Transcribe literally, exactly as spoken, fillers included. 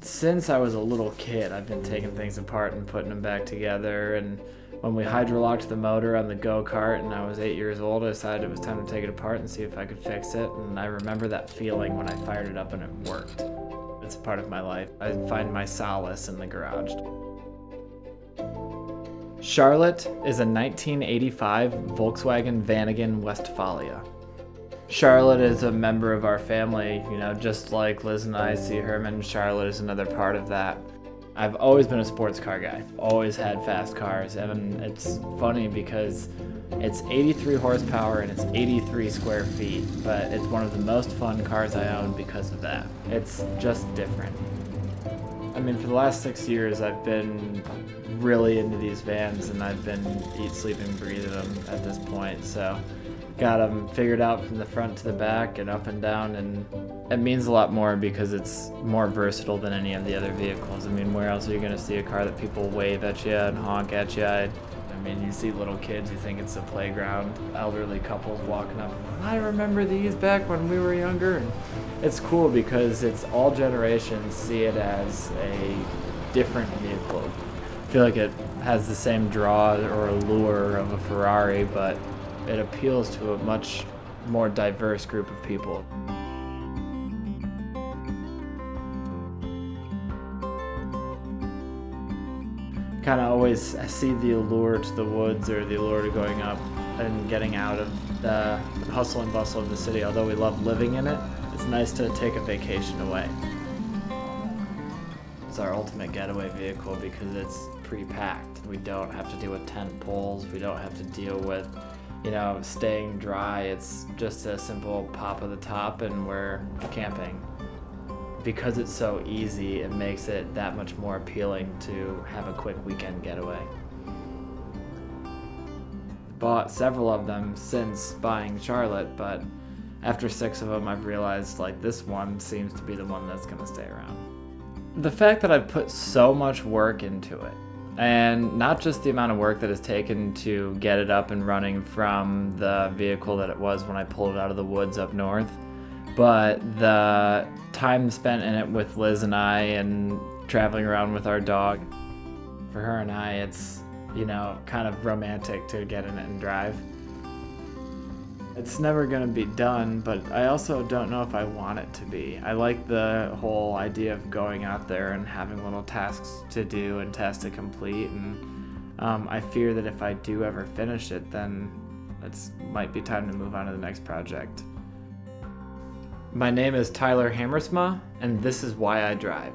Since I was a little kid, I've been taking things apart and putting them back together. And when we hydrolocked the motor on the go-kart and I was eight years old, I decided it was time to take it apart and see if I could fix it. And I remember that feeling when I fired it up and it worked. It's a part of my life. I find my solace in the garage. Charlotte is a nineteen eighty-five Volkswagen Vanagon Westfalia. Charlotte is a member of our family, you know, just like Liz and I see Herman. Charlotte is another part of that. I've always been a sports car guy, always had fast cars, and it's funny because it's eighty-three horsepower and it's eighty-three square feet, but it's one of the most fun cars I own because of that. It's just different. I mean, for the last six years, I've been really into these vans, and I've been eat, sleep, and breathing them at this point, so got them figured out from the front to the back and up and down, and it means a lot more because it's more versatile than any of the other vehicles. I mean, where else are you going to see a car that people wave at you and honk at you? I mean, you see little kids, you think it's a playground, elderly couples walking up, I remember these back when we were younger. And it's cool because it's all generations see it as a different vehicle. I feel like it has the same draw or allure of a Ferrari, but it appeals to a much more diverse group of people. Kind of always see the allure to the woods or the allure to going up and getting out of the hustle and bustle of the city. Although we love living in it, it's nice to take a vacation away. It's our ultimate getaway vehicle because it's pre-packed. We don't have to deal with tent poles, we don't have to deal with you know, staying dry. It's just a simple pop of the top and we're camping. Because it's so easy, it makes it that much more appealing to have a quick weekend getaway. Bought several of them since buying Charlotte, but after six of them, I've realized like this one seems to be the one that's gonna stay around. The fact that I've put so much work into it, and not just the amount of work that it's taken to get it up and running from the vehicle that it was when I pulled it out of the woods up north, but the time spent in it with Liz and I and traveling around with our dog. For her and I, it's, you know, kind of romantic to get in it and drive. It's never gonna be done, but I also don't know if I want it to be. I like the whole idea of going out there and having little tasks to do and tasks to complete, and um, I fear that if I do ever finish it, then it might be time to move on to the next project. My name is Tyler Hamersma, and this is Why I Drive.